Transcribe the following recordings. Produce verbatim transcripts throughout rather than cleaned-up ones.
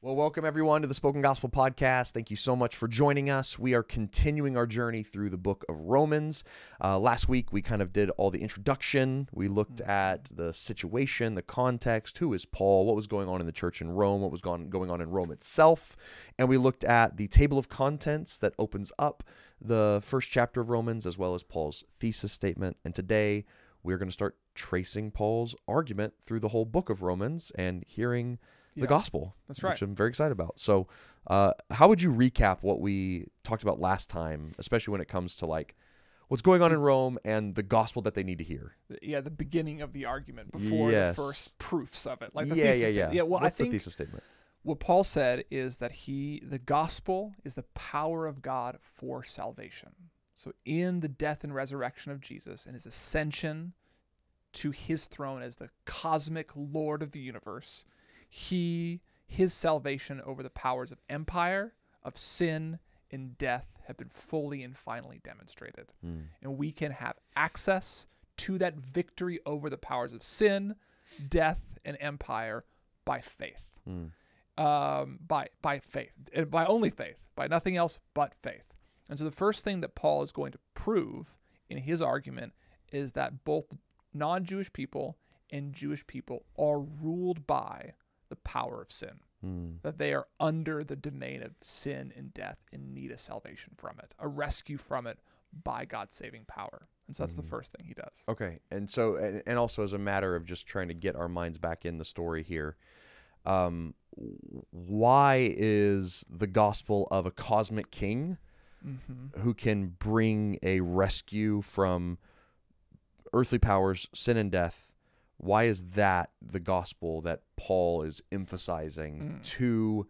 Well, welcome everyone to the Spoken Gospel Podcast. Thank you so much for joining us. We are continuing our journey through the book of Romans. Uh, last week, we kind of did all the introduction. We looked at the situation, the context, who is Paul, what was going on in the church in Rome, what was going on in Rome itself. And we looked at the table of contents that opens up the first chapter of Romans, as well as Paul's thesis statement. And today, we're going to start tracing Paul's argument through the whole book of Romans and hearing the yeah. gospel. That's right. Which I'm very excited about. So uh, how would you recap what we talked about last time, especially when it comes to like what's going on in Rome and the gospel that they need to hear? Yeah, the beginning of the argument before yes. the first proofs of it. Like the yeah, thesis yeah, statement. yeah. yeah well, What's I think the thesis statement? What Paul said is that he, the gospel is the power of God for salvation. So in the death and resurrection of Jesus and his ascension to his throne as the cosmic Lord of the universe, He, his salvation over the powers of empire, of sin, and death have been fully and finally demonstrated. Mm. And we can have access to that victory over the powers of sin, death, and empire by faith. Mm. Um, by, by faith. By only faith. By nothing else but faith. And so the first thing that Paul is going to prove in his argument is that both non-Jewish people and Jewish people are ruled by the power of sin, mm. that they are under the domain of sin and death and need a salvation from it, a rescue from it by God's saving power. And so that's mm. the first thing he does. Okay. And so, and, and also as a matter of just trying to get our minds back in the story here, um, why is the gospel of a cosmic king mm-hmm. who can bring a rescue from earthly powers, sin and death, why is that the gospel that Paul is emphasizing mm. to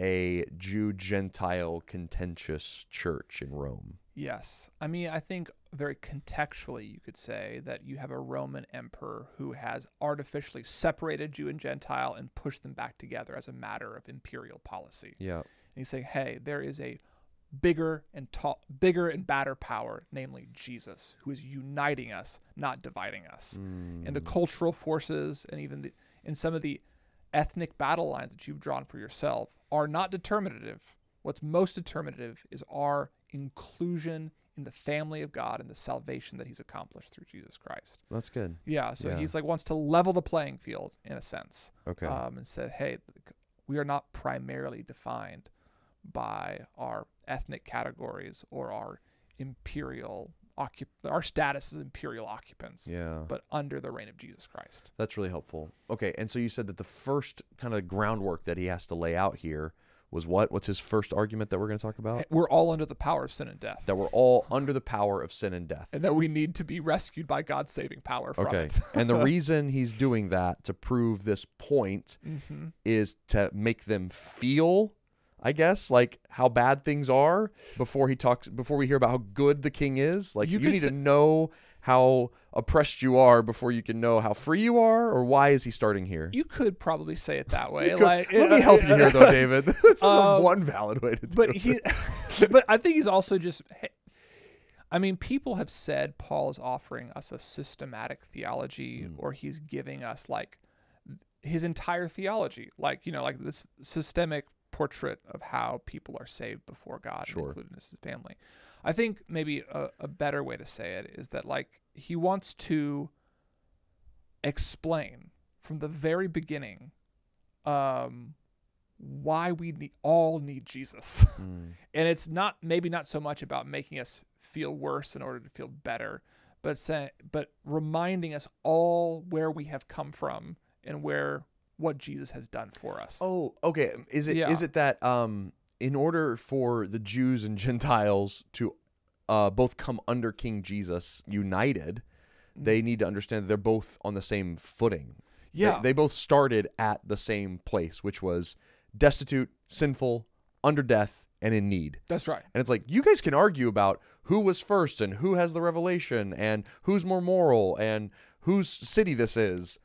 a Jew-Gentile contentious church in Rome? Yes. I mean, I think very contextually you could say that you have a Roman emperor who has artificially separated Jew and Gentile and pushed them back together as a matter of imperial policy. Yeah. And he's saying, hey, there is a bigger and ta bigger and badder power, namely Jesus, who is uniting us, not dividing us. Mm. And the cultural forces and even the, and some of the ethnic battle lines that you've drawn for yourself are not determinative. What's most determinative is our inclusion in the family of God and the salvation that he's accomplished through Jesus Christ. That's good. Yeah, so yeah. he's like wants to level the playing field in a sense. Okay. Um, and said, hey, we are not primarily defined by our ethnic categories or our imperial occup our status as imperial occupants, yeah. but under the reign of Jesus Christ. That's really helpful. Okay, and so you said that the first kind of groundwork that he has to lay out here was what? What's his first argument that we're going to talk about? We're all under the power of sin and death. That we're all under the power of sin and death. And that we need to be rescued by God's saving power from okay. it. And the reason he's doing that to prove this point mm-hmm. is to make them feel, I guess, like how bad things are before he talks, before we hear about how good the king is. Like you, you need to know how oppressed you are before you can know how free you are. Or why is he starting here? You could probably say it that way. Like, let me help you here, though, David. This um, is one valid way to do but he, it. But I think he's also just. I mean, people have said Paul is offering us a systematic theology, mm. or he's giving us like his entire theology, like you know, like this systemic portrait of how people are saved before God, sure. including his family. I think maybe a, a better way to say it is that like he wants to explain from the very beginning um, why we need, all need Jesus. Mm. And it's not maybe not so much about making us feel worse in order to feel better, but say, but reminding us all where we have come from and where what Jesus has done for us. Oh, okay. Is it yeah. is it that um, in order for the Jews and Gentiles to uh, both come under King Jesus united, they need to understand that they're both on the same footing. Yeah. They, they both started at the same place, which was destitute, sinful, under death, and in need. That's right. And it's like, you guys can argue about who was first and who has the revelation and who's more moral and whose city this is.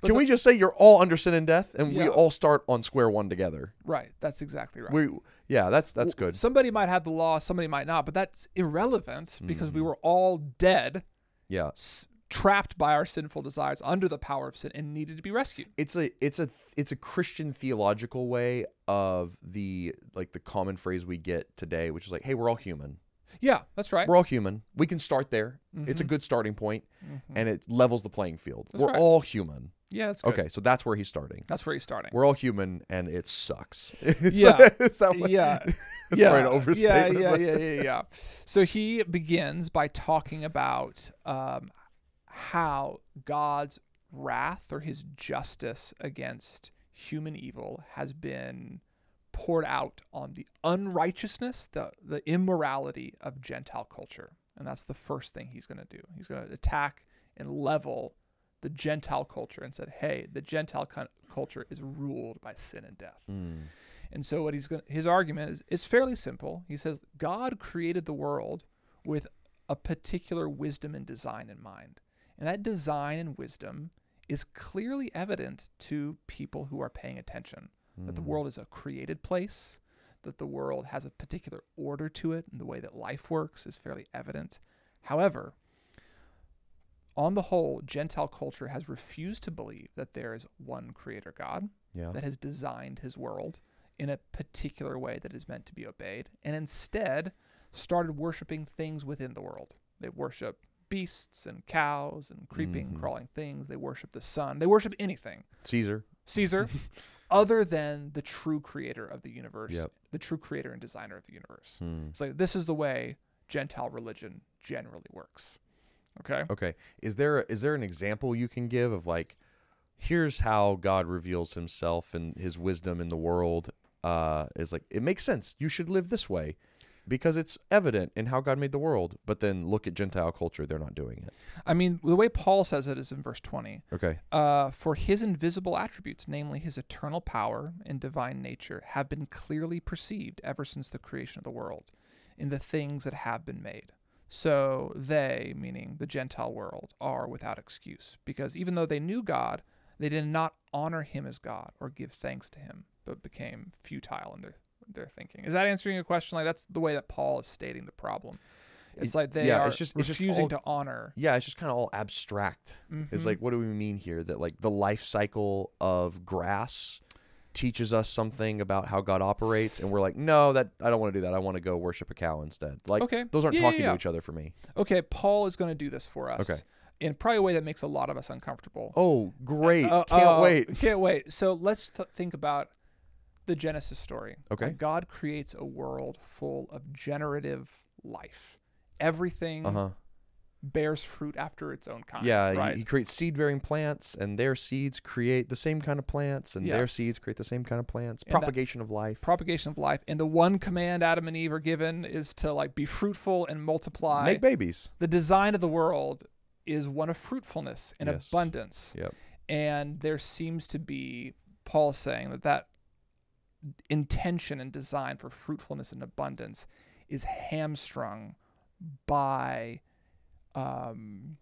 But Can the, we just say you're all under sin and death, and yeah. we all start on square one together? Right. That's exactly right. We, yeah, that's that's well, good. Somebody might have the law, somebody might not, but that's irrelevant because mm. we were all dead. Yeah. trapped by our sinful desires under the power of sin and needed to be rescued. It's a it's a it's a Christian theological way of the like the common phrase we get today, which is like, hey, we're all human. Yeah, that's right. We're all human. We can start there. Mm-hmm. It's a good starting point, mm-hmm. and it levels the playing field. That's we're right. all human. Yeah, that's good. Okay, so that's where he's starting. That's where he's starting. We're all human, and it sucks. It's yeah. Like, it's that way. Yeah. It's yeah. An overstatement. Yeah, yeah, yeah, yeah, yeah. So he begins by talking about um, how God's wrath or his justice against human evil has been poured out on the unrighteousness, the, the immorality of Gentile culture. And that's the first thing he's going to do. He's going to attack and level the Gentile culture and said, hey, the Gentile culture is ruled by sin and death. Mm. And so what he's gonna, his argument is, is fairly simple. He says, God created the world with a particular wisdom and design in mind. And that design and wisdom is clearly evident to people who are paying attention. That the world is a created place, that the world has a particular order to it, and the way that life works is fairly evident. However, on the whole, Gentile culture has refused to believe that there is one creator God yeah. that has designed his world in a particular way that is meant to be obeyed, and instead started worshiping things within the world. They worship beasts and cows and creeping, mm-hmm. crawling things. They worship the sun. They worship anything. Caesar. Caesar, other than the true creator of the universe, yep. the true creator and designer of the universe. Hmm. It's like, this is the way Gentile religion generally works. Okay. Okay. Is there, is there an example you can give of like, here's how God reveals himself and his wisdom in the world? Uh, is like, it makes sense. You should live this way because it's evident in how God made the world. But then look at Gentile culture. They're not doing it. I mean, the way Paul says it is in verse twenty. Okay. Uh, for his invisible attributes, namely his eternal power and divine nature, have been clearly perceived ever since the creation of the world in the things that have been made. So they, meaning the Gentile world, are without excuse, because even though they knew God, they did not honor him as God or give thanks to him, but became futile in their they're thinking. Is that answering your question? Like, that's the way that Paul is stating the problem. It's like they yeah, are it's just, it's refusing just all, to honor. Yeah, it's just kind of all abstract. Mm-hmm. It's like, what do we mean here? That like the life cycle of grass teaches us something about how God operates, and we're like, no, that I don't want to do that. I want to go worship a cow instead. Like, okay. those aren't yeah, talking yeah, yeah. to each other for me. Okay, Paul is going to do this for us. Okay. In probably a way that makes a lot of us uncomfortable. Oh, great. Uh, can't uh, wait. Can't wait. So let's th think about the Genesis story. Okay. Like, God creates a world full of generative life. Everything uh-huh. bears fruit after its own kind. Yeah, right? he, he creates seed-bearing plants, and their seeds create the same kind of plants, and yes. their seeds create the same kind of plants. And propagation that, of life. Propagation of life. And the one command Adam and Eve are given is to like be fruitful and multiply. Make babies. The design of the world is one of fruitfulness and yes. abundance. Yep. And there seems to be, Paul saying that that intention and design for fruitfulness and abundance is hamstrung by um,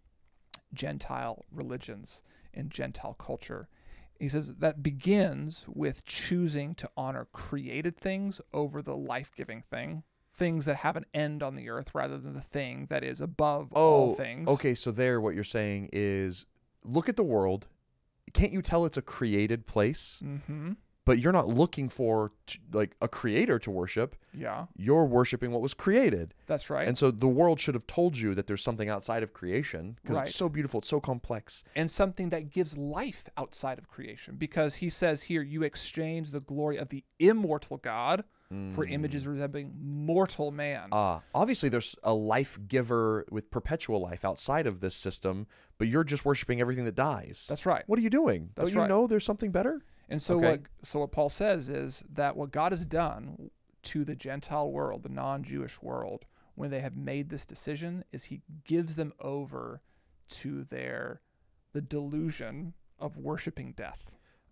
Gentile religions and Gentile culture. He says that begins with choosing to honor created things over the life-giving thing, things that have an end on the earth rather than the thing that is above oh, all things. Okay, so there what you're saying is, look at the world. Can't you tell it's a created place? Mm-hmm. But you're not looking for t like a creator to worship. Yeah. You're worshiping what was created. That's right. And so the world should have told you that there's something outside of creation, because right. it's so beautiful, it's so complex. And something that gives life outside of creation, because he says here, you exchange the glory of the immortal God mm. for images resembling mortal man. Ah, obviously there's a life giver with perpetual life outside of this system, but you're just worshiping everything that dies. That's right. What are you doing? That's Don't you right. know there's something better? And so, okay. what, so what Paul says is that what God has done to the Gentile world, the non-Jewish world, when they have made this decision, is he gives them over to their the delusion of worshiping death.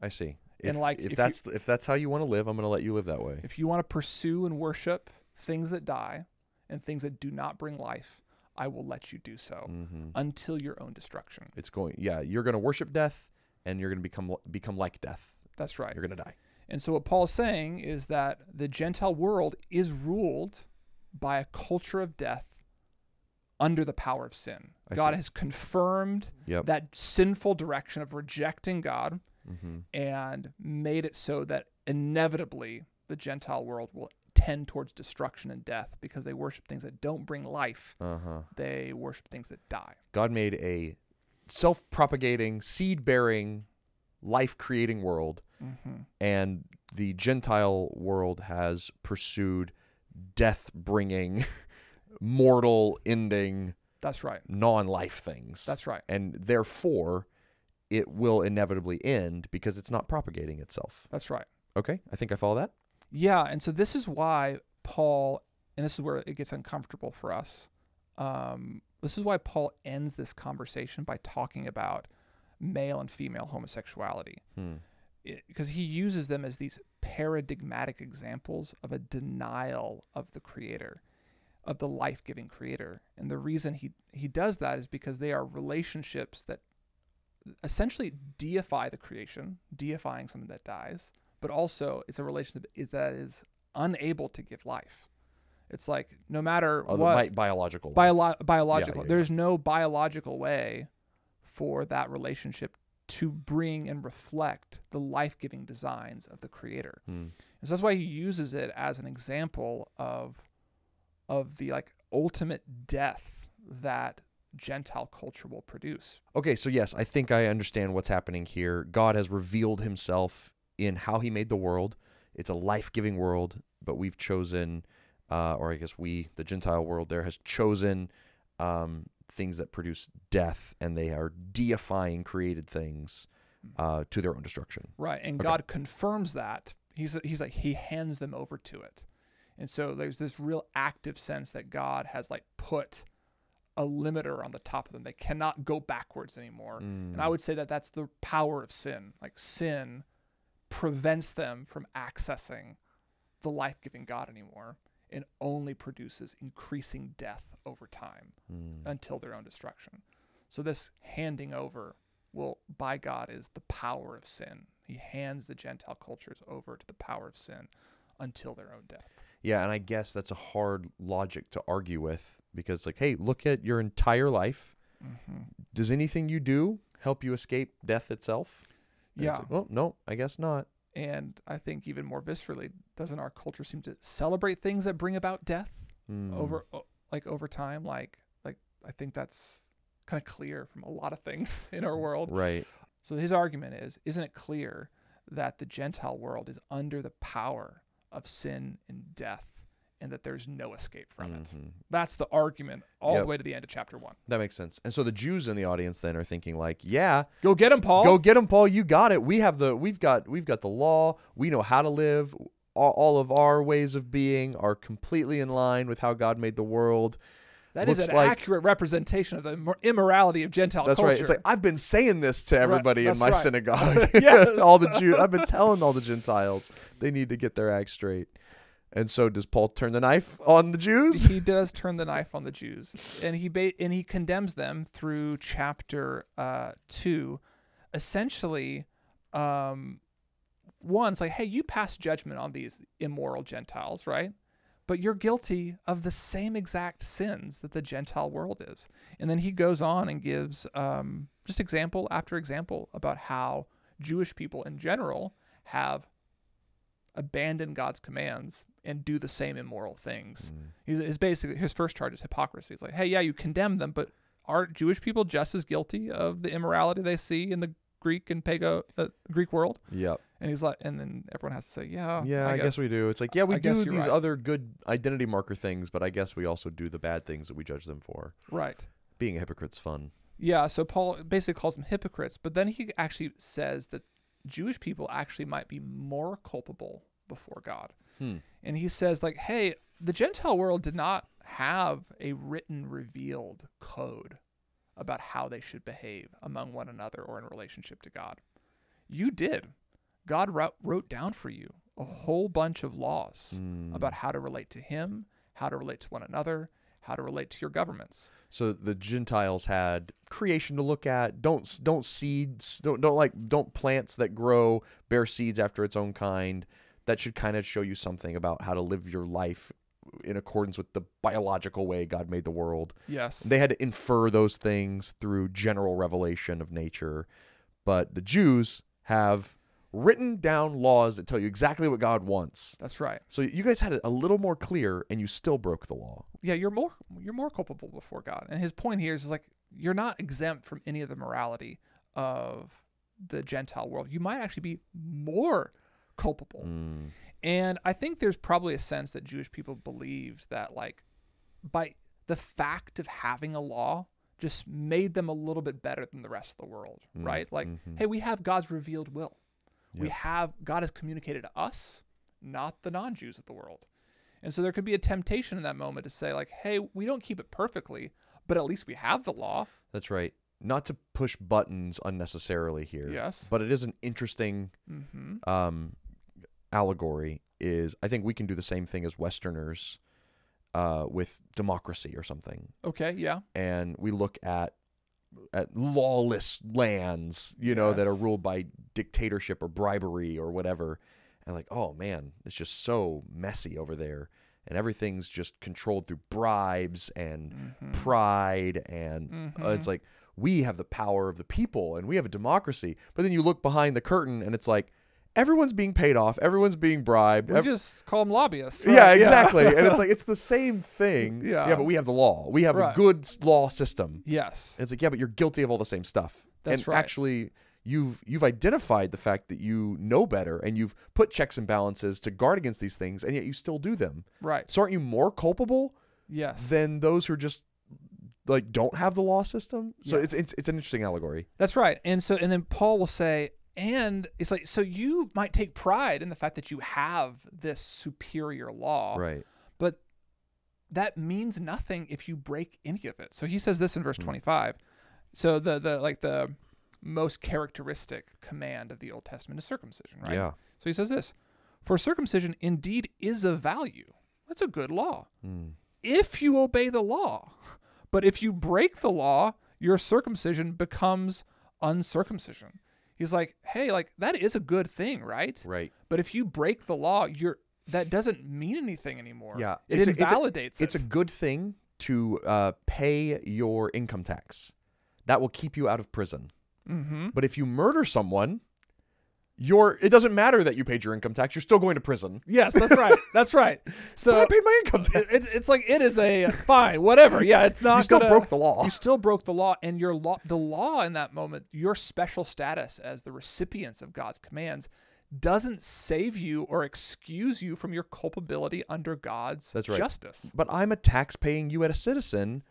I see. And if, like, if, if that's you, if that's how you want to live, I'm going to let you live that way. If you want to pursue and worship things that die and things that do not bring life, I will let you do so mm-hmm. until your own destruction. It's going. Yeah, you're going to worship death, and you're going to become become like death. That's right. You're going to die. And so what Paul's saying is that the Gentile world is ruled by a culture of death under the power of sin. I God see. has confirmed yep. that sinful direction of rejecting God mm-hmm. and made it so that inevitably the Gentile world will tend towards destruction and death because they worship things that don't bring life. Uh-huh. They worship things that die. God made a self-propagating, seed-bearing, life-creating world, mm-hmm. and the Gentile world has pursued death-bringing, mortal-ending, that's right, non-life things. That's right. And therefore, it will inevitably end because it's not propagating itself. That's right. Okay, I think I follow that. Yeah, and so this is why Paul, and this is where it gets uncomfortable for us, um, this is why Paul ends this conversation by talking about male and female homosexuality. Hmm. Because he uses them as these paradigmatic examples of a denial of the creator, of the life-giving creator. And the reason he, he does that is because they are relationships that essentially deify the creation, deifying something that dies, but also it's a relationship that is unable to give life. It's like no matter oh, what... Bi biological. Biolo biological. Yeah, yeah, there's yeah. no biological way for that relationship to bring and reflect the life-giving designs of the creator. Hmm. And so that's why he uses it as an example of, of the like ultimate death that Gentile culture will produce. Okay, so yes, I think I understand what's happening here. God has revealed himself in how he made the world. It's a life-giving world, but we've chosen... Uh, or I guess we, the Gentile world there, has chosen um, things that produce death, and they are deifying created things uh, to their own destruction. Right, and okay. God confirms that. He's, he's like, he hands them over to it. And so there's this real active sense that God has like put a limiter on the top of them. They cannot go backwards anymore. Mm. And I would say that that's the power of sin. Like sin prevents them from accessing the life-giving God anymore, and only produces increasing death over time mm. until their own destruction. So this handing over will, by God, is the power of sin. He hands the Gentile cultures over to the power of sin until their own death. Yeah, and I guess that's a hard logic to argue with because, like, hey, look at your entire life. Mm-hmm. Does anything you do help you escape death itself? And yeah. It's like, well, no, I guess not. And I think even more viscerally, doesn't our culture seem to celebrate things that bring about death mm. over, like over time? Like, like I think that's kind of clear from a lot of things in our world. Right. So his argument is, isn't it clear that the Gentile world is under the power of sin and death, and that there's no escape from mm-hmm. it? That's the argument all yep. the way to the end of chapter one. That makes sense. And so the Jews in the audience then are thinking like, yeah, go get him, Paul. Go get him, Paul. You got it. We have the, we've got, we've got the law. We know how to live. All, all of our ways of being are completely in line with how God made the world. That Looks is an like, accurate representation of the immorality of Gentile that's culture. That's right. It's like, I've been saying this to everybody right, in my right. synagogue. all the Jews. I've been telling all the Gentiles they need to get their act straight. And so does Paul turn the knife on the Jews? He does turn the knife on the Jews. And he ba and he condemns them through chapter uh, two. Essentially, um, one's like, hey, you passed judgment on these immoral Gentiles, right? But you're guilty of the same exact sins that the Gentile world is. And then he goes on and gives um, just example after example about how Jewish people in general have abandon God's commands and do the same immoral things. Mm. He's, he's basically, his first charge is hypocrisy. It's like, hey, yeah, you condemn them, but aren't Jewish people just as guilty of the immorality they see in the Greek and pagan uh, Greek world? Yep. And he's like, and then everyone has to say, yeah, yeah, I, I guess. guess we do. It's like, yeah, we I do these right. other good identity marker things, but I guess we also do the bad things that we judge them for. Right. Being a hypocrite's fun. Yeah. So Paul basically calls them hypocrites, but then he actually says that Jewish people actually might be more culpable before God. Hmm. And he says like, hey, the Gentile world did not have a written revealed code about how they should behave among one another or in relationship to God. You did. God wrote down for you a whole bunch of laws hmm. about how to relate to him, how to relate to one another, how to relate to your governments. So the Gentiles had creation to look at. Don't don't seeds don't don't like don't plants that grow bear seeds after its own kind. That should kind of show you something about how to live your life in accordance with the biological way God made the world. Yes. They had to infer those things through general revelation of nature. But the Jews have written down laws that tell you exactly what God wants. That's right. So you guys had it a little more clear, and you still broke the law. Yeah, you're more you're more culpable before God. And his point here is, is like, you're not exempt from any of the morality of the Gentile world. You might actually be more culpable. Mm. And I think there's probably a sense that Jewish people believed that, like, by the fact of having a law just made them a little bit better than the rest of the world, mm. right? Like, mm-hmm. hey, we have God's revealed will. Yep. We have, God has communicated to us, not the non-Jews of the world. And so there could be a temptation in that moment to say, like, hey, we don't keep it perfectly, but at least we have the law. That's right. Not to push buttons unnecessarily here. Yes. But it is an interesting mm-hmm. um, allegory. Is I think we can do the same thing as Westerners uh, with democracy or something. Okay, yeah. And we look at at lawless lands, you know, yes. that are ruled by dictatorship or bribery or whatever. And like, oh, man, it's just so messy over there. And everything's just controlled through bribes and mm-hmm. pride. And mm-hmm. uh, it's like, we have the power of the people and we have a democracy. But then you look behind the curtain and it's like, everyone's being paid off. Everyone's being bribed. We Ev just call them lobbyists. Right? Yeah, exactly. Yeah. And it's like, it's the same thing. Yeah. Yeah, but we have the law. We have right. a good law system. Yes. And it's like, yeah, but you're guilty of all the same stuff. That's and right. actually, you've you've identified the fact that you know better and you've put checks and balances to guard against these things, and yet you still do them. Right. So aren't you more culpable yes. than those who are just like don't have the law system? So yes. it's, it's it's an interesting allegory. That's right. And so and then Paul will say, and it's like, so you might take pride in the fact that you have this superior law. Right. But that means nothing if you break any of it. So he says this in verse twenty-five. So the the like the most characteristic command of the Old Testament is circumcision, right? Yeah. So he says this, for circumcision indeed is of value. That's a good law. Mm. If you obey the law. But if you break the law, your circumcision becomes uncircumcision. He's like, hey, like that is a good thing, right? Right. But if you break the law, you're that doesn't mean anything anymore. Yeah. It it's invalidates a, it's a, it. It's a good thing to uh, pay your income tax. That will keep you out of prison. Mm-hmm. But if you murder someone, you're it doesn't matter that you paid your income tax. You're still going to prison. Yes, that's right. That's right. So but I paid my income tax. It, it's like it is a fine, whatever. Yeah, it's not. You still gonna, broke the law. You still broke the law, and your law, the law in that moment, your special status as the recipients of God's commands, doesn't save you or excuse you from your culpability under God's that's right. justice. But I'm a tax-paying U S citizen.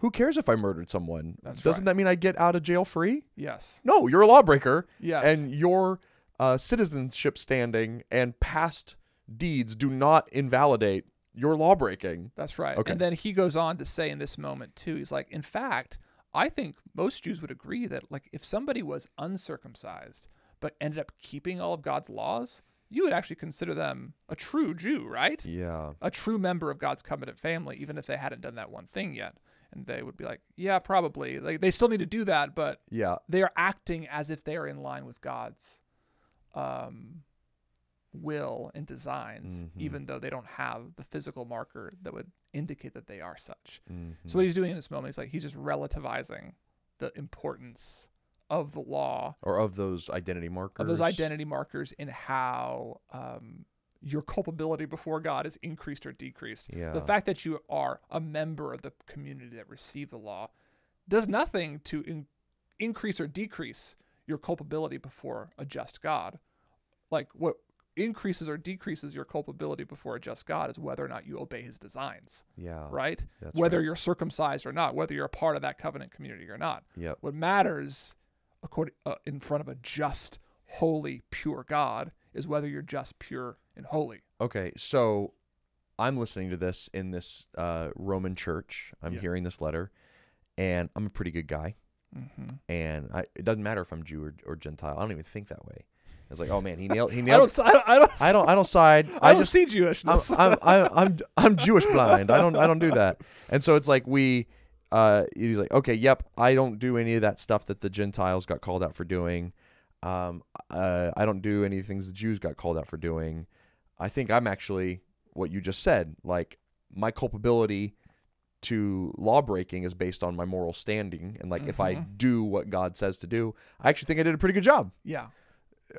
Who cares if I murdered someone? That's Doesn't right. that mean I get out of jail free? Yes. No, you're a lawbreaker. Yes. And your uh, citizenship standing and past deeds do not invalidate your lawbreaking. That's right. Okay. And then he goes on to say in this moment too, he's like, in fact, I think most Jews would agree that like if somebody was uncircumcised but ended up keeping all of God's laws, you would actually consider them a true Jew, right? Yeah. A true member of God's covenant family, even if they hadn't done that one thing yet. And they would be like, yeah, probably. Like they still need to do that, but yeah, they are acting as if they are in line with God's um, will and designs, mm-hmm. even though they don't have the physical marker that would indicate that they are such. Mm-hmm. So what he's doing in this moment is like he's just relativizing the importance of the law or of those identity markers, of those identity markers, in how um, your culpability before God is increased or decreased. Yeah. The fact that you are a member of the community that received the law does nothing to in increase or decrease your culpability before a just God. Like what increases or decreases your culpability before a just God is whether or not you obey his designs. Yeah. Right? That's whether right. you're circumcised or not, whether you're a part of that covenant community or not. Yep. What matters according, uh, in front of a just, holy, pure God is whether you're just, pure, and holy. Okay, so I'm listening to this in this uh, Roman church. I'm yeah. hearing this letter, and I'm a pretty good guy. Mm-hmm. And I, it doesn't matter if I'm Jew or, or Gentile. I don't even think that way. It's like, oh man, he nailed. He nailed. I don't. I don't. I don't. I don't side. I, I don't just see Jewishness. I'm, I'm. I'm. I'm Jewish blind. I don't. I don't do that. And so it's like we. Uh, he's like, okay, yep. I don't do any of that stuff that the Gentiles got called out for doing. Um, uh, I don't do any things the Jews got called out for doing. I think I'm actually what you just said. Like, my culpability to law breaking is based on my moral standing. And like, mm-hmm. if I do what God says to do, I actually think I did a pretty good job. Yeah.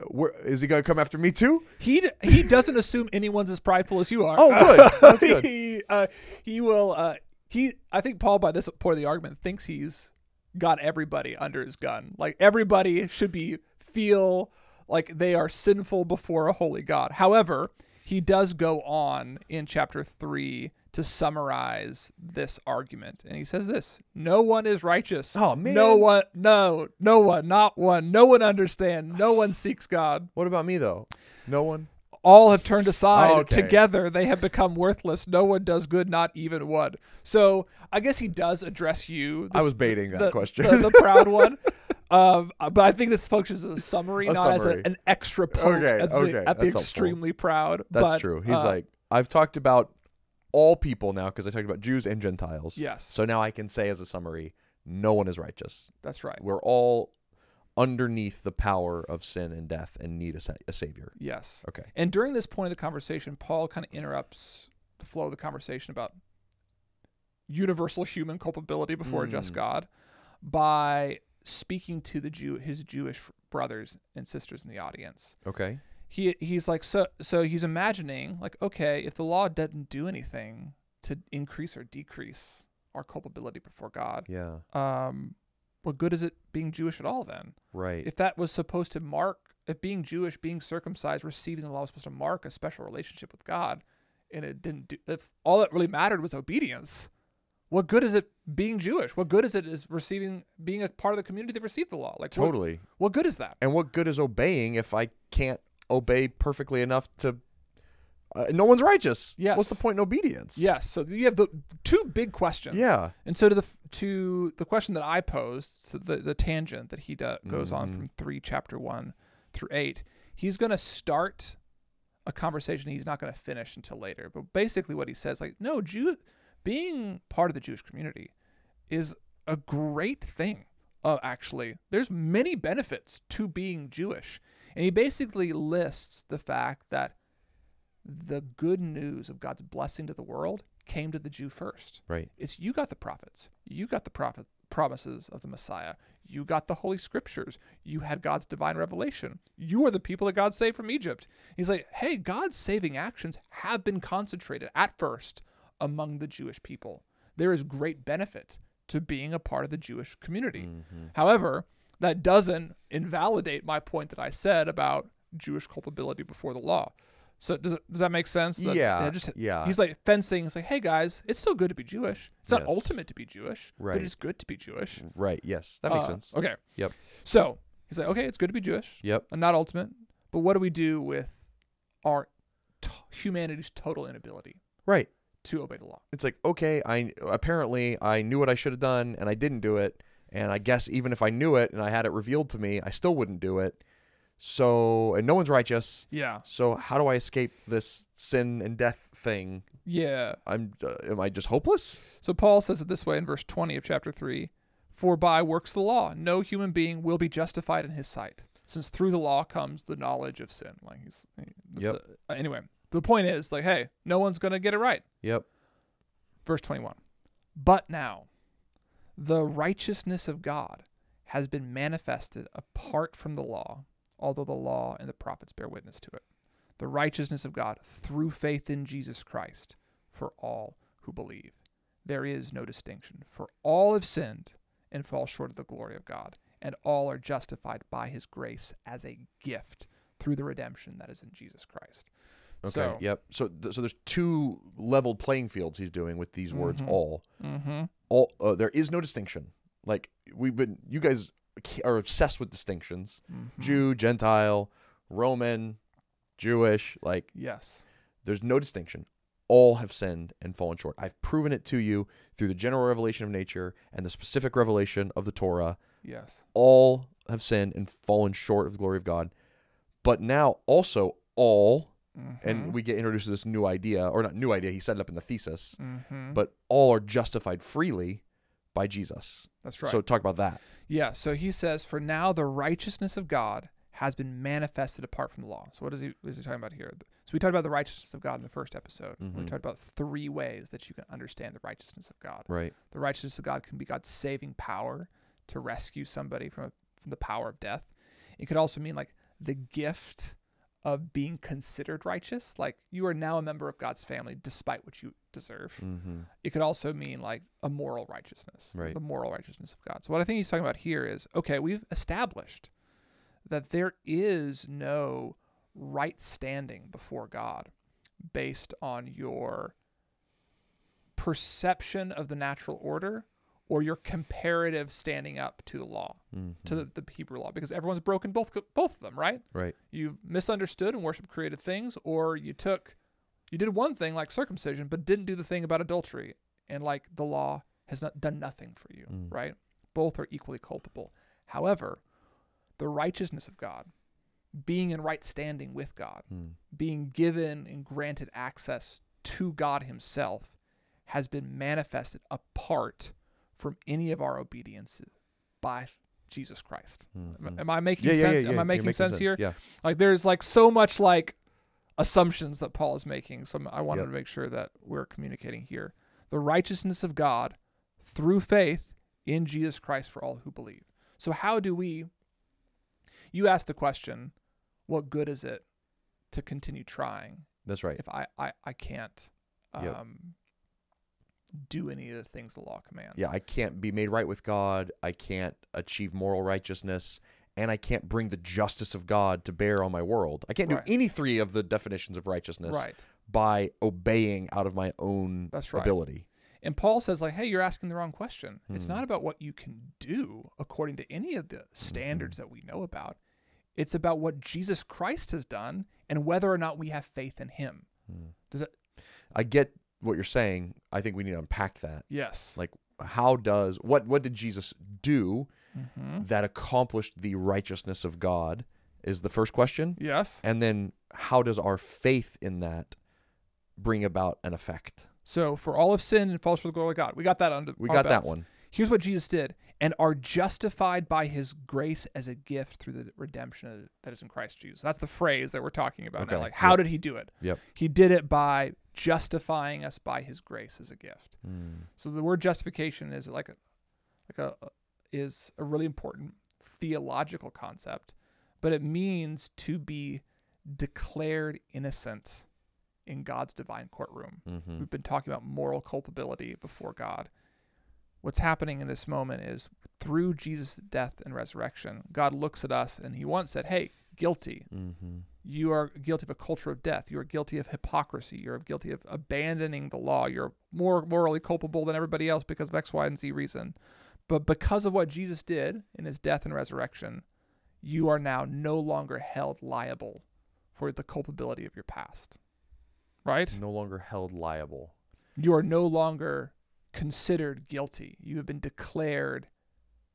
Where, is he going to come after me too? He d he doesn't assume anyone's as prideful as you are. Oh, good. That's good. he, uh, he will. Uh, he. I think Paul, by this point of the argument, thinks he's got everybody under his gun. Like everybody should be feel like they are sinful before a holy God. However, he does go on in chapter three to summarize this argument, and he says this: no one is righteous. Oh man, no one, no, no one, not one. No one understands. No one seeks God. What about me though? No one. All have turned aside. Oh, okay. Together they have become worthless. No one does good, not even one. So I guess he does address you. This, I was baiting that the, question. The, the proud one. Um, but I think this functions as a summary, a not summary. as a, an extra poke okay, at, okay, at the extremely helpful. proud. That's but, true. He's uh, like, I've talked about all people now because I talked about Jews and Gentiles. Yes. So now I can say as a summary, no one is righteous. That's right. We're all underneath the power of sin and death and need a, sa a savior. Yes. Okay. And during this point of the conversation, Paul kind of interrupts the flow of the conversation about universal human culpability before mm. a just God by speaking to the Jew, his Jewish brothers and sisters in the audience. Okay. He he's like, so so he's imagining like, okay, if the law doesn't do anything to increase or decrease our culpability before God, yeah, um, what good is it being Jewish at all then? Right. If that was supposed to mark, if being Jewish, being circumcised, receiving the law was supposed to mark a special relationship with God, and it didn't do, if all that really mattered was obedience, what good is it being Jewish? What good is it is receiving, being a part of the community that received the law? Like totally. What, what good is that? And what good is obeying if I can't obey perfectly enough to? Uh, no one's righteous. Yes. What's the point in obedience? Yes. So you have the two big questions. Yeah. And so to the to the question that I posed, so the the tangent that he do, goes mm-hmm. on from three, chapter one through eight, he's going to start a conversation he's not going to finish until later. But basically, what he says, like, no, Jew. Being part of the Jewish community is a great thing. Uh, actually, there's many benefits to being Jewish. And he basically lists the fact that the good news of God's blessing to the world came to the Jew first. Right. It's you got the prophets. You got the prophet promises of the Messiah. You got the Holy Scriptures. You had God's divine revelation. You are the people that God saved from Egypt. He's like, hey, God's saving actions have been concentrated at first among the Jewish people. There is great benefit to being a part of the Jewish community. Mm-hmm. However, that doesn't invalidate my point that I said about Jewish culpability before the law. So does, it, does that make sense? That, yeah, just, yeah. He's like fencing. He's like, hey guys, it's still good to be Jewish. It's yes. not ultimate to be Jewish, right. but it's good to be Jewish. Right, yes, that makes uh, sense. Okay. Yep. So he's like, okay, it's good to be Jewish. Yep. And not ultimate, but what do we do with our t humanity's total inability? Right. To obey the law. It's like, okay, I apparently I knew what I should have done and I didn't do it, and I guess even if I knew it and I had it revealed to me, I still wouldn't do it. So, and no one's righteous. Yeah. So how do I escape this sin and death thing? Yeah. I'm uh, am I just hopeless? So Paul says it this way in verse twenty of chapter three: for by works of the law no human being will be justified in his sight, since through the law comes the knowledge of sin. Like he's yep. a, anyway. The point is, like, hey, no one's going to get it right. Yep. Verse twenty-one. But now the righteousness of God has been manifested apart from the law, although the law and the prophets bear witness to it. The righteousness of God through faith in Jesus Christ for all who believe. There is no distinction, for all have sinned and fall short of the glory of God, and all are justified by his grace as a gift through the redemption that is in Jesus Christ. Okay. So, yep. So, th so there's two leveled playing fields he's doing with these mm-hmm. words. All, mm-hmm. all. Uh, there is no distinction. Like we've been, you guys are obsessed with distinctions: mm-hmm. Jew, Gentile, Roman, Jewish. Like yes, there's no distinction. All have sinned and fallen short. I've proven it to you through the general revelation of nature and the specific revelation of the Torah. Yes, all have sinned and fallen short of the glory of God. But now also all. Mm-hmm. And we get introduced to this new idea, or not new idea, he set it up in the thesis, mm-hmm. but all are justified freely by Jesus. That's right. So talk about that. Yeah, so he says, for now the righteousness of God has been manifested apart from the law. So what is he, what is he talking about here? So we talked about the righteousness of God in the first episode. Mm-hmm. We talked about three ways that you can understand the righteousness of God. Right. The righteousness of God can be God's saving power to rescue somebody from, a, from the power of death. It could also mean like the gift of being considered righteous. Like you are now a member of God's family despite what you deserve. Mm-hmm. It could also mean like a moral righteousness, right. The moral righteousness of God. So what I think he's talking about here is, okay, we've established that there is no right standing before God based on your perception of the natural order or your comparative standing up to the law, mm-hmm. to the, the Hebrew law, because everyone's broken both both of them, right? Right. You misunderstood and worshiped created things, or you took, you did one thing like circumcision, but didn't do the thing about adultery, and like the law has not done nothing for you, mm. right? Both are equally culpable. However, the righteousness of God, being in right standing with God, mm. being given and granted access to God himself, has been manifested apart from any of our obedience by Jesus Christ. Mm-hmm. am, am I making yeah, sense? Yeah, yeah, am I making, making sense, sense here? Yeah. Like there's like so much like assumptions that Paul is making. So I wanted yep. to make sure that we're communicating here. The righteousness of God through faith in Jesus Christ for all who believe. So how do we, you asked the question, what good is it to continue trying? That's right. If I, I, I can't, um, yep. do any of the things the law commands. Yeah, I can't be made right with God. I can't achieve moral righteousness, and I can't bring the justice of God to bear on my world. I can't right. do any three of the definitions of righteousness right. by obeying out of my own That's right. ability. And Paul says, like, hey, you're asking the wrong question. Mm. It's not about what you can do according to any of the standards mm-hmm. that we know about. It's about what Jesus Christ has done and whether or not we have faith in him. Mm. Does it? I get what you're saying. I think we need to unpack that. Yes. Like, how does, what what did Jesus do mm-hmm. that accomplished the righteousness of God is the first question. Yes. And then how does our faith in that bring about an effect? So for all of sin and falls short of the glory of God. We got that under We got belts. that one. Here's what Jesus did. And are justified by his grace as a gift through the redemption that is in Christ Jesus. That's the phrase that we're talking about okay. now. Like, how yep. did he do it? Yep. He did it by justifying us by his grace as a gift. Mm. So the word justification is like a, like a, is a really important theological concept, but it means to be declared innocent in God's divine courtroom. Mm-hmm. We've been talking about moral culpability before God. What's happening in this moment is through Jesus' death and resurrection, God looks at us and he once said, hey, guilty. Mm-hmm. You are guilty of a culture of death. You are guilty of hypocrisy. You're guilty of abandoning the law. You're more morally culpable than everybody else because of X, Y, and Z reason. But because of what Jesus did in his death and resurrection, you are now no longer held liable for the culpability of your past. Right? No longer held liable. You are no longer considered guilty. You have been declared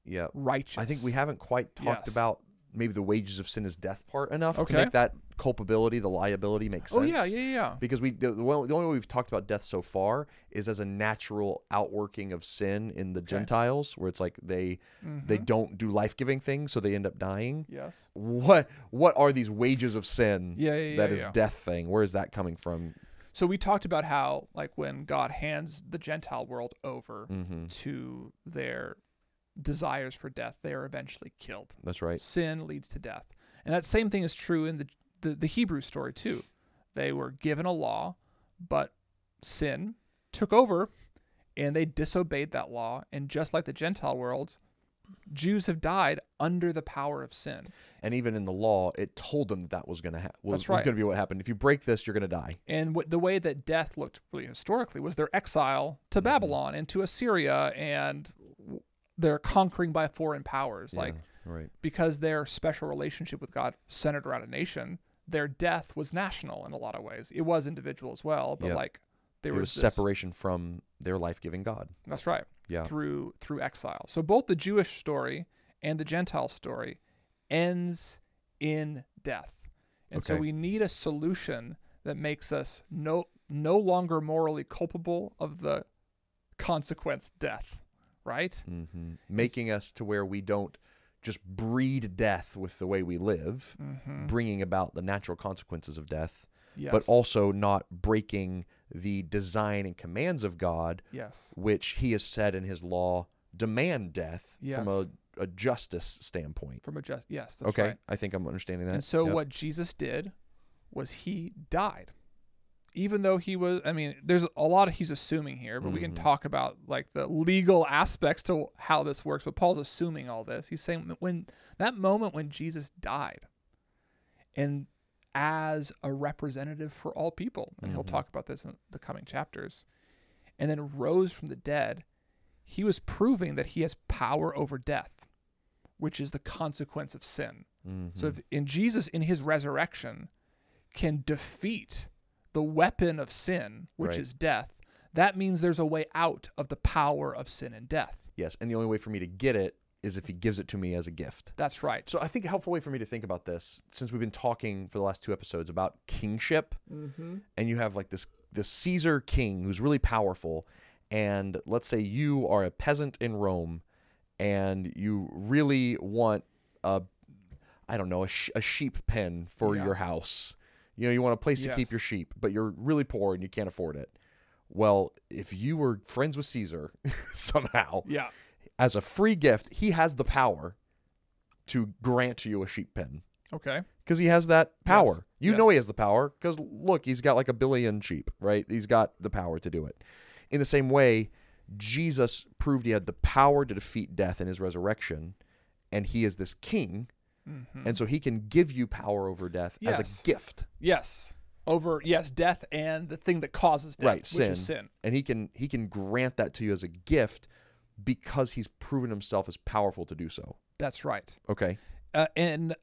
yeah. righteous. I think we haven't quite talked yes. about maybe the wages of sin is death part enough okay. to make that culpability, the liability make sense. Oh, yeah, yeah, yeah. Because we the, the only way we've talked about death so far is as a natural outworking of sin in the okay. Gentiles, where it's like they mm-hmm. they don't do life-giving things, so they end up dying. Yes. What what are these wages of sin yeah, yeah, yeah, that yeah, is yeah. death thing? Where is that coming from? So we talked about how, like, when God hands the Gentile world over mm-hmm. to their desires for death, they are eventually killed. That's right. Sin leads to death. And that same thing is true in the, the, the Hebrew story too. They were given a law, but sin took over and they disobeyed that law. And just like the Gentile world, Jews have died under the power of sin. And even in the law, it told them that, that was going to happen. That's right. Was going to be what happened. If you break this, you're going to die. And what, the way that death looked really historically was their exile to mm-hmm. Babylon and to Assyria and they're conquering by foreign powers, yeah, like right. because their special relationship with God centered around a nation. Their death was national in a lot of ways. It was individual as well, but yeah. like there was, was separation this, from their life-giving God. That's right. Yeah, through through exile. So both the Jewish story and the Gentile story ends in death, and okay. so we need a solution that makes us no no longer morally culpable of the consequence death. Right? Mm-hmm. Making us to where we don't just breed death with the way we live, mm-hmm. bringing about the natural consequences of death, yes. but also not breaking the design and commands of God, yes. which he has said in his law demand death yes. from a, a justice standpoint. From a just, yes, that's okay. right. I think I'm understanding that. And so yep. what Jesus did was he died. Even though he was, I mean, there's a lot of he's assuming here, but mm-hmm. we can talk about like the legal aspects to how this works. But Paul's assuming all this. He's saying that when that moment when Jesus died, and as a representative for all people, and mm-hmm. he'll talk about this in the coming chapters, and then rose from the dead, he was proving that he has power over death, which is the consequence of sin. Mm-hmm. So if, in Jesus, in his resurrection, can defeat the weapon of sin, which right. is death, that means there's a way out of the power of sin and death. Yes, and the only way for me to get it is if he gives it to me as a gift. That's right. So I think a helpful way for me to think about this, since we've been talking for the last two episodes about kingship, mm-hmm. and you have like this, this Caesar king who's really powerful, and let's say you are a peasant in Rome, and you really want, a, I don't know, a, sh a sheep pen for yeah. your house. You know, you want a place yes. to keep your sheep, but you're really poor and you can't afford it. Well, if you were friends with Caesar somehow, yeah. as a free gift, he has the power to grant you a sheep pen. Okay. Because he has that power. Yes. You yes. know he has the power because, look, he's got like a billion sheep, right? He's got the power to do it. In the same way, Jesus proved he had the power to defeat death in his resurrection, and he is this king. Mm-hmm. And so he can give you power over death yes. as a gift. Yes. Over, yes, death and the thing that causes death, right, which sin. is sin. And he can, he can grant that to you as a gift because he's proven himself as powerful to do so. That's right. Okay. Uh, and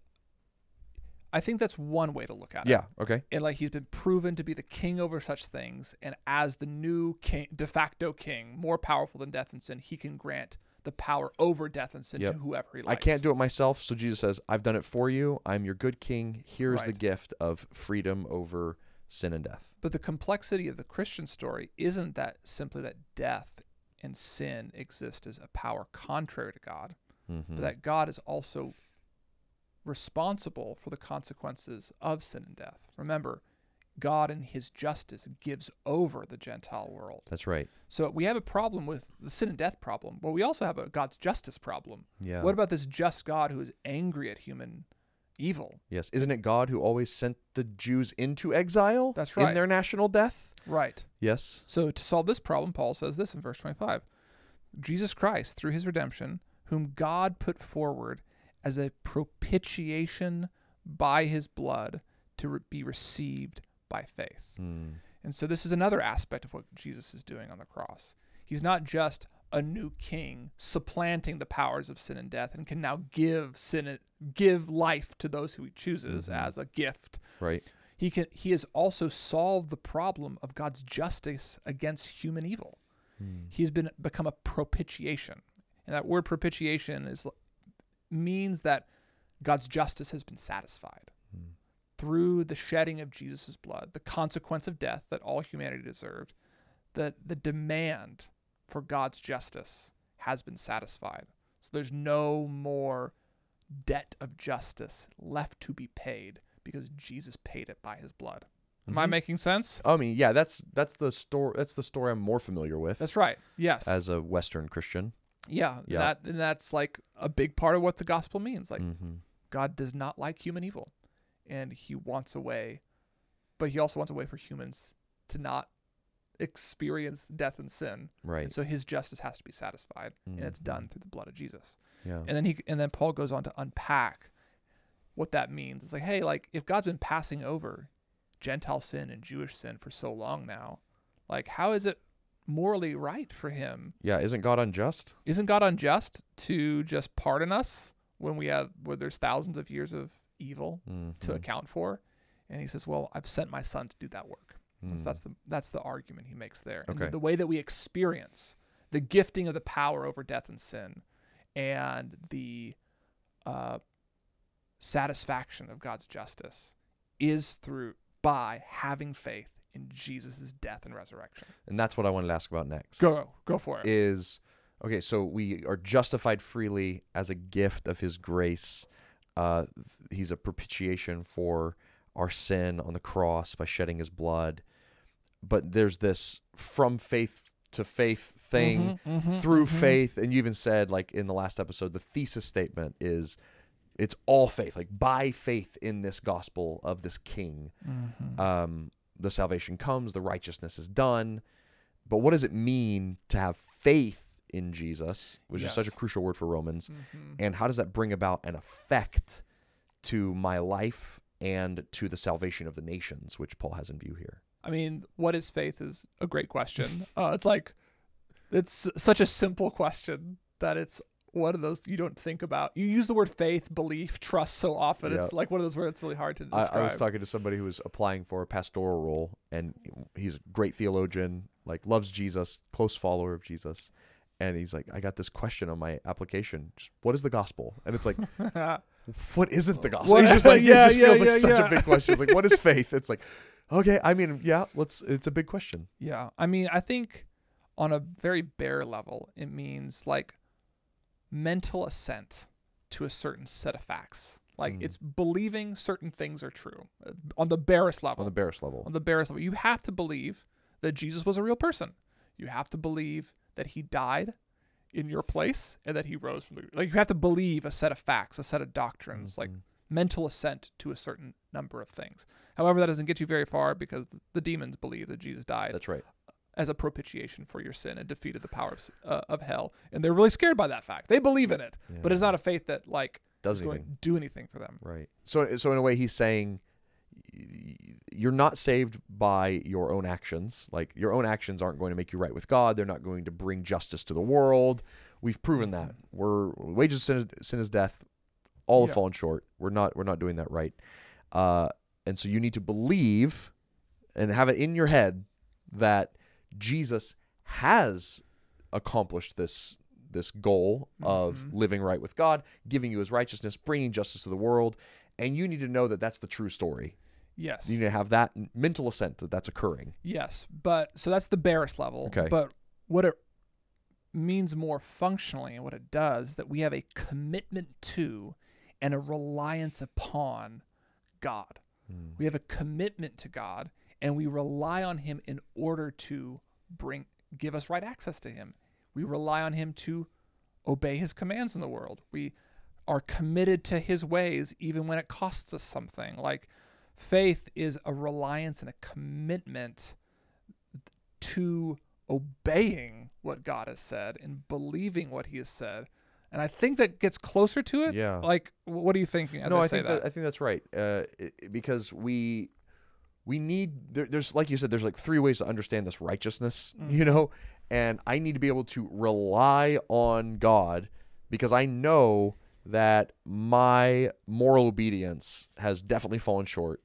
I think that's one way to look at it. Yeah, okay. And like he's been proven to be the king over such things, and as the new king, de facto king, more powerful than death and sin, he can grant the power over death and sin yep. to whoever he likes. I can't do it myself, so Jesus says, I've done it for you. I'm your good king. Here's right. the gift of freedom over sin and death. But the complexity of the Christian story isn't that simply that death and sin exist as a power contrary to God, mm-hmm. but that God is also responsible for the consequences of sin and death. Remember, God in his justice gives over the Gentile world. That's right. So we have a problem with the sin and death problem, but we also have a God's justice problem. Yeah. What about this just God who is angry at human evil? Yes. Isn't it God who always sent the Jews into exile? That's right. In their national death? Right. Yes. So to solve this problem, Paul says this in verse twenty-five. Jesus Christ, through his redemption, whom God put forward as a propitiation by his blood to re- be received by faith. Mm. And so this is another aspect of what Jesus is doing on the cross. He's not just a new king supplanting the powers of sin and death and can now give sin, give life to those who he chooses mm-hmm. as a gift. Right. He can. He has also solved the problem of God's justice against human evil. Mm. He has been become a propitiation, and that word propitiation is means that God's justice has been satisfied. Mm. Through the shedding of Jesus' blood, the consequence of death that all humanity deserved, that the demand for God's justice has been satisfied. So there's no more debt of justice left to be paid because Jesus paid it by his blood. Am mm-hmm. I making sense? I mean, yeah, that's that's the story. That's the story I'm more familiar with. That's right. Yes. As a Western Christian. Yeah. yeah. That and that's like a big part of what the gospel means. Like mm-hmm. God does not like human evil. And he wants a way, but he also wants a way for humans to not experience death and sin. Right. And so his justice has to be satisfied, mm-hmm. and it's done through the blood of Jesus. Yeah. And then he, and then Paul goes on to unpack what that means. It's like, hey, like if God's been passing over Gentile sin and Jewish sin for so long now, like how is it morally right for him? Yeah. Isn't God unjust? Isn't God unjust to just pardon us when we have where there's thousands of years of evil mm-hmm. to account for? And he says, well, I've sent my son to do that work. Mm. So that's the that's the argument he makes there. Okay. And the way that we experience the gifting of the power over death and sin and the uh, satisfaction of God's justice is through by having faith in Jesus's death and resurrection. And that's what I wanted to ask about next. Go, go for it. Is Okay, so we are justified freely as a gift of his grace. Uh, he's a propitiation for our sin on the cross by shedding his blood. But there's this from faith to faith thing, mm-hmm, mm-hmm, through mm-hmm. faith. And you even said, like, in the last episode, the thesis statement is it's all faith, like by faith in this gospel of this king. Mm-hmm. Um, the salvation comes, the righteousness is done. But what does it mean to have faith in Jesus, which yes. is such a crucial word for Romans, mm-hmm. and how does that bring about an effect to my life and to the salvation of the nations, which Paul has in view here? I mean, what is faith is a great question. Uh, it's like, it's such a simple question that it's one of those you don't think about. You use the word faith, belief, trust so often. Yep. It's like one of those words that's really hard to describe. I, I was talking to somebody who was applying for a pastoral role, and he's a great theologian, like loves Jesus, close follower of Jesus. And he's like, I got this question on my application. Just, what is the gospel? And it's like, what isn't the gospel? What? He's just like, yeah, it just yeah, feels yeah, like yeah. such a big question. It's like, what is faith? It's like, okay, I mean, yeah, let's. It's a big question. Yeah, I mean, I think on a very bare level, it means like mental assent to a certain set of facts. Like mm. it's believing certain things are true on the barest level. On the barest level. On the barest level. You have to believe that Jesus was a real person. You have to believe that he died in your place and that he rose from the like you have to believe a set of facts, a set of doctrines, mm-hmm. like mental assent to a certain number of things. However, that doesn't get you very far because the demons believe that Jesus died. That's right. As a propitiation for your sin and defeated the power of, uh, of hell, and they're really scared by that fact. They believe in it, yeah. but it's not a faith that like does anything. Going to do anything for them. Right. So, so in a way, he's saying you're not saved by your own actions. Like your own actions aren't going to make you right with God. They're not going to bring justice to the world. We've proven that. We're wages of sin, sin is death. All have yeah. fallen short. We're not. We're not doing that right. Uh, and so you need to believe and have it in your head that Jesus has accomplished this this goal of mm-hmm. living right with God, giving you his righteousness, bringing justice to the world. And you need to know that that's the true story. Yes. You need to have that mental assent that that's occurring. Yes. But so that's the barest level. Okay. But what it means more functionally and what it does is that we have a commitment to and a reliance upon God. Mm. We have a commitment to God and we rely on him in order to bring give us right access to him. We rely on him to obey his commands in the world. We are committed to his ways even when it costs us something. Like faith is a reliance and a commitment to obeying what God has said and believing what he has said. And I think that gets closer to it. Yeah. Like, what are you thinking? As no, I, I say think that? that I think that's right. Uh, it, because we we need there, there's like you said, there's like three ways to understand this righteousness, mm. you know. And I need to be able to rely on God because I know that my moral obedience has definitely fallen short.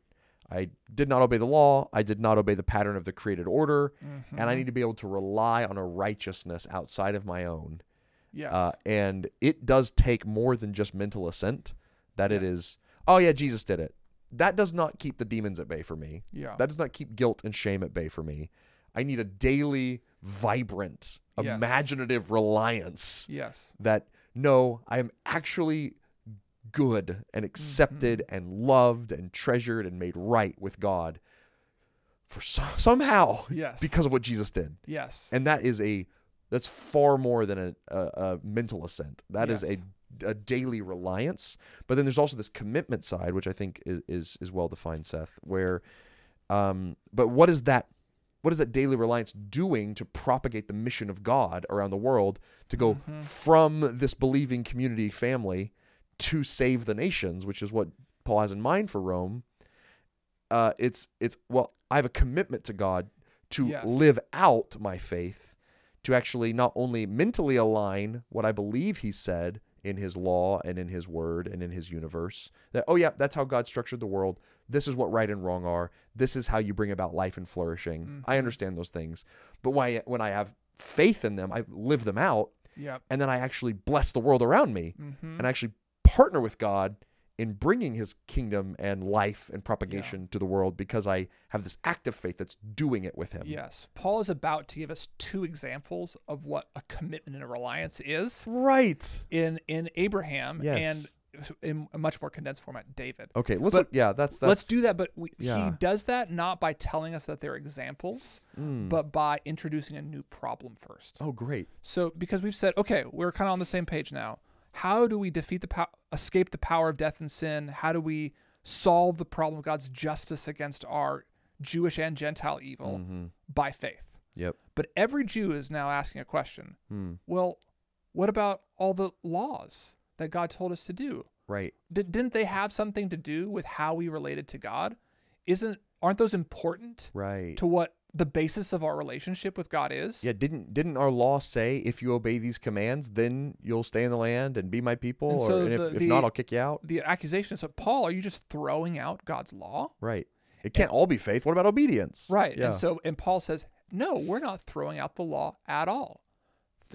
I did not obey the law. I did not obey the pattern of the created order. Mm-hmm. And I need to be able to rely on a righteousness outside of my own. Yes. Uh, and it does take more than just mental assent that yeah. it is, oh yeah, Jesus did it. That does not keep the demons at bay for me. Yeah. That does not keep guilt and shame at bay for me. I need a daily, vibrant, yes. imaginative reliance. Yes. That no, I am actually good and accepted mm-hmm. and loved and treasured and made right with God for so somehow yes. because of what Jesus did. Yes. And that is a, that's far more than a, a, a mental assent. That yes. is a, a daily reliance. But then there's also this commitment side, which I think is, is, is well-defined, Seth, where, um, but what is that? What is that daily reliance doing to propagate the mission of God around the world to go mm-hmm. from this believing community family to save the nations, which is what Paul has in mind for Rome? Uh, it's, it's well, I have a commitment to God to yes. live out my faith, to actually not only mentally align what I believe he said in his law and in his word and in his universe, that, oh yeah, that's how God structured the world. This is what right and wrong are. This is how you bring about life and flourishing. Mm-hmm. I understand those things. But why, when I have faith in them, I live them out. Yep. And then I actually bless the world around me mm-hmm. and I actually partner with God in bringing his kingdom and life and propagation yeah. to the world, because I have this active faith that's doing it with him. Yes. Paul is about to give us two examples of what a commitment and a reliance is. Right. In in Abraham yes. and in a much more condensed format, David. Okay. Let's but, yeah, that's, that's let's do that. But we, yeah. he does that not by telling us that they're examples, mm. but by introducing a new problem first. Oh, great. So because we've said, okay, we're kind of on the same page now. How do we defeat the power, escape the power of death and sin? How do we solve the problem of God's justice against our Jewish and Gentile evil mm-hmm. by faith? Yep. But every Jew is now asking a question. Mm. Well, what about all the laws that God told us to do? Right. Did, didn't they have something to do with how we related to God? Isn't aren't those important? Right. To what the basis of our relationship with God is? Yeah, didn't didn't our law say, if you obey these commands, then you'll stay in the land and be my people? And or so and the, if, the, if not, I'll kick you out? The accusation is, so Paul, are you just throwing out God's law? Right. It can't and, all be faith. What about obedience? Right. Yeah. And so, and Paul says, no, we're not throwing out the law at all.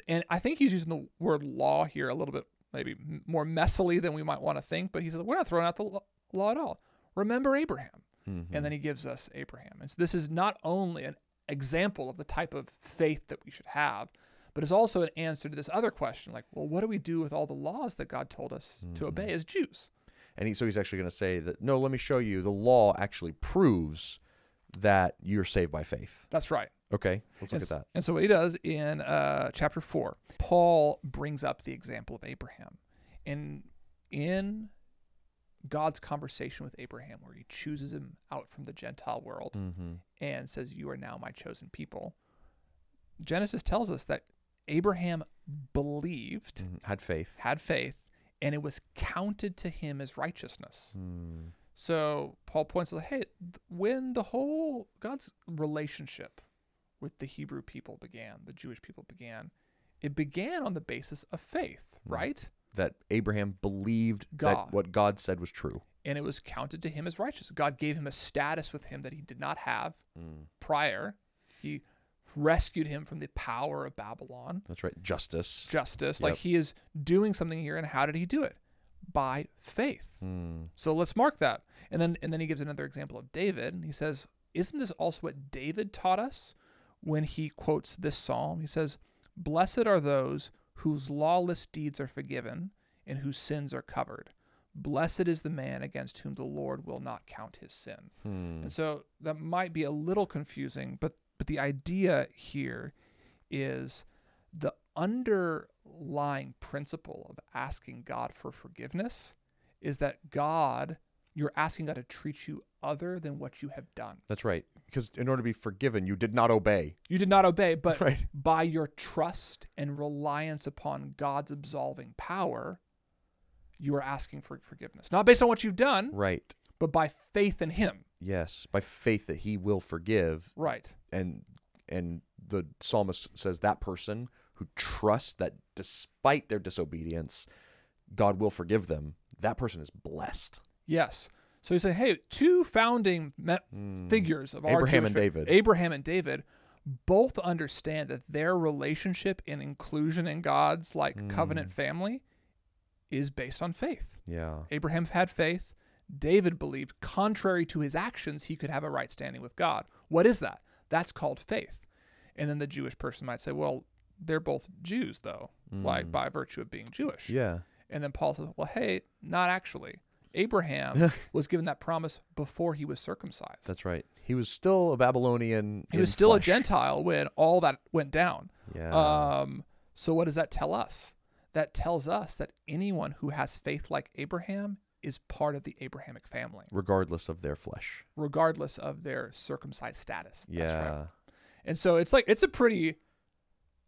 And I think he's using the word law here a little bit, maybe more messily than we might want to think, but he says, we're not throwing out the law at all. Remember Abraham. Mm-hmm. And then he gives us Abraham. And so this is not only an example of the type of faith that we should have, but it's also an answer to this other question, like, well, what do we do with all the laws that God told us mm-hmm. to obey as Jews? And he, so he's actually going to say that, no, let me show you, the law actually proves that you're saved by faith. That's right. Okay, let's look and, at that. And so what he does in uh, chapter four, Paul brings up the example of Abraham. And in God's conversation with Abraham, where he chooses him out from the Gentile world mm-hmm. and says, you are now my chosen people. Genesis tells us that Abraham believed, mm, had faith, had faith, and it was counted to him as righteousness. Mm. So Paul points out, hey, when the whole God's relationship with the Hebrew people began, the Jewish people began, it began on the basis of faith, mm. right? That Abraham believed God. That what God said was true. And it was counted to him as righteous. God gave him a status with him that he did not have mm. prior. He rescued him from the power of Babylon. That's right. Justice. Justice. Yep. Like he is doing something here. And how did he do it? By faith. Mm. So let's mark that. And then, and then he gives another example of David. And he says, isn't this also what David taught us when he quotes this psalm? He says, blessed are those whose lawless deeds are forgiven, and whose sins are covered. Blessed is the man against whom the Lord will not count his sin. Hmm. And so that might be a little confusing, but, but the idea here is the underlying principle of asking God for forgiveness is that God, you're asking God to treat you other than what you have done. That's right. Because in order to be forgiven, you did not obey. You did not obey, but right. by your trust and reliance upon God's absolving power, you are asking for forgiveness. Not based on what you've done, right? But by faith in him. Yes, by faith that he will forgive. Right. And and the psalmist says that person who trusts that despite their disobedience, God will forgive them, that person is blessed. Yes. So you say, hey, two founding mm. figures of our Abraham Jewish and David. Abraham and David both understand that their relationship and inclusion in God's like mm. covenant family is based on faith. Yeah. Abraham had faith. David believed, contrary to his actions, he could have a right standing with God. What is that? That's called faith. And then the Jewish person might say, well, they're both Jews, though, mm. like by virtue of being Jewish. Yeah. And then Paul says, well, hey, not actually. Abraham was given that promise before he was circumcised. That's right. He was still a Babylonian. He was still flesh. a Gentile when all that went down. Yeah. Um, so what does that tell us? That tells us that anyone who has faith like Abraham is part of the Abrahamic family. Regardless of their flesh. Regardless of their circumcised status. Yeah. That's right. And so it's like, it's a pretty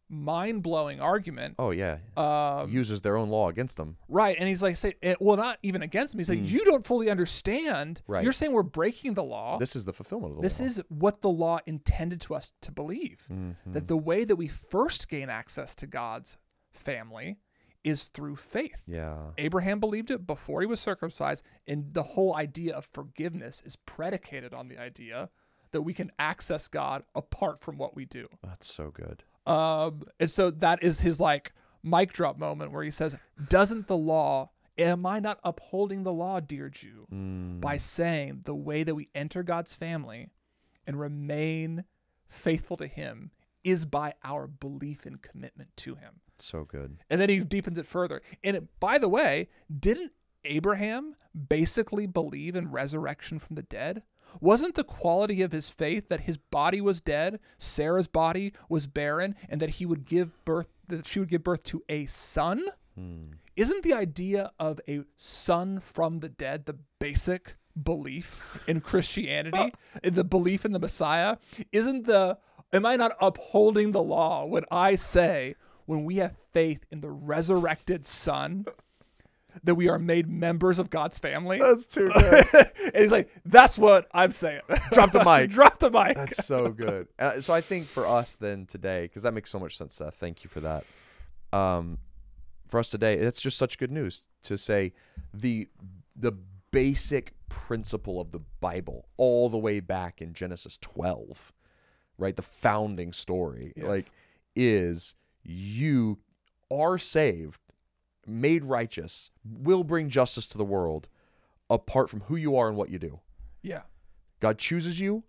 mind-blowing argument. Oh yeah. Um, uses their own law against them. Right. And he's like, say, well, not even against them. He's like, mm. you don't fully understand. Right. You're saying we're breaking the law. This is the fulfillment of the this law. This is what the law intended to us to believe. Mm-hmm. That the way that we first gain access to God's family is through faith. Yeah. Abraham believed it before he was circumcised, and the whole idea of forgiveness is predicated on the idea that we can access God apart from what we do. That's so good. Um, and so that is his like mic drop moment where he says, doesn't the law Am I not upholding the law, dear Jew, mm. by saying the way that we enter God's family and remain faithful to him is by our belief and commitment to him? So good. And then he deepens it further. And it, by the way, didn't Abraham basically believe in resurrection from the dead? Wasn't the quality of his faith that his body was dead, Sarah's body was barren, and that he would give birth, that she would give birth to a son? Hmm. Isn't the idea of a son from the dead the basic belief in Christianity, the belief in the Messiah? Isn't the, am I not upholding the law when I say, when we have faith in the resurrected son, that we are made members of God's family? That's too good. And he's like, that's what I'm saying. Drop the mic. Drop the mic. That's so good. Uh, so I think for us then today, because that makes so much sense, Seth. Thank you for that. Um, for us today, it's just such good news to say the the basic principle of the Bible all the way back in Genesis twelve, right? The founding story, yes. like, is you are saved, made righteous, will bring justice to the world apart from who you are and what you do. Yeah. God chooses you,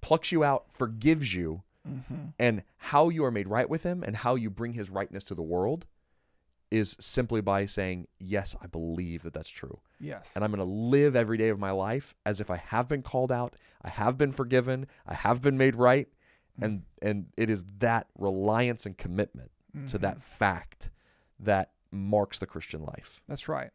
plucks you out, forgives you, mm-hmm. and how you are made right with him and how you bring his rightness to the world is simply by saying, yes, I believe that that's true. Yes. And I'm going to live every day of my life as if I have been called out, I have been forgiven, I have been made right, mm-hmm. and and it is that reliance and commitment mm-hmm. to that fact that marks the Christian life. That's right.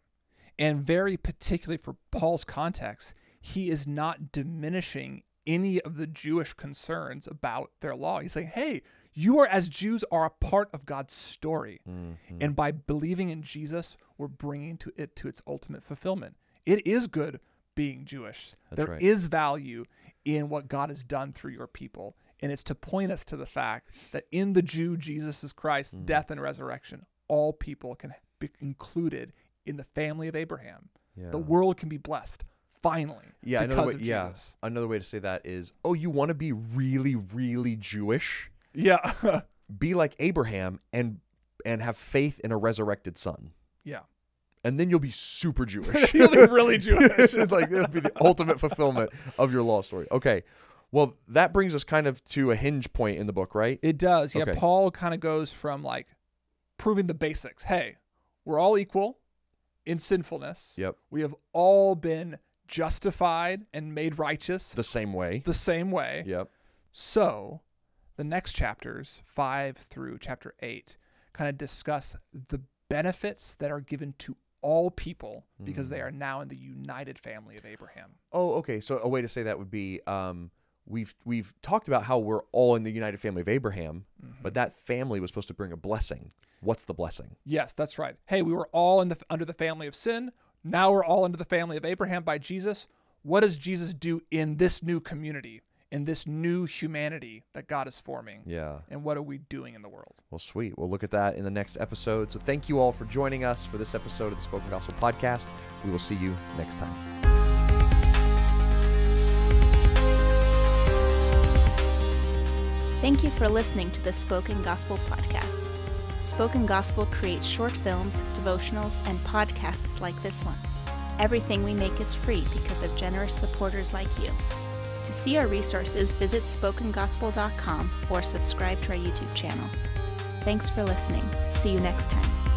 And very particularly for Paul's context, he is not diminishing any of the Jewish concerns about their law. He's saying, hey, you are, as Jews, are a part of God's story. Mm-hmm. And by believing in Jesus, we're bringing to it to its ultimate fulfillment. It is good being Jewish. That's there right. is value in what God has done through your people. And it's to point us to the fact that in the Jew, Jesus is Christ's mm-hmm. death and resurrection, all people can be included in the family of Abraham. Yeah. The world can be blessed, finally, yeah, because way, of yeah. Jesus. Another way to say that is, oh, you want to be really, really Jewish? Yeah. Be like Abraham and and have faith in a resurrected son. Yeah. And then you'll be super Jewish. You'll be really Jewish. Like, it'll be the ultimate fulfillment of your law story. Okay. Well, that brings us kind of to a hinge point in the book, right? It does. Yeah, okay. Paul kind of goes from, like, proving the basics. Hey, we're all equal in sinfulness. Yep. We have all been justified and made righteous. The same way. The same way. Yep. So the next chapters, five through chapter eight, kind of discuss the benefits that are given to all people because mm. they are now in the united family of Abraham. Oh, okay. So a way to say that would be um, we've we've talked about how we're all in the united family of Abraham, mm-hmm. but that family was supposed to bring a blessing. What's the blessing? Yes, that's right. Hey, we were all in the, under the family of sin. Now we're all under the family of Abraham by Jesus. What does Jesus do in this new community, in this new humanity that God is forming? Yeah. And what are we doing in the world? Well, sweet. We'll look at that in the next episode. So thank you all for joining us for this episode of the Spoken Gospel Podcast. We will see you next time. Thank you for listening to the Spoken Gospel Podcast. Spoken Gospel creates short films, devotionals, and podcasts like this one. Everything we make is free because of generous supporters like you. To see our resources, visit Spoken Gospel dot com or subscribe to our YouTube channel. Thanks for listening. See you next time.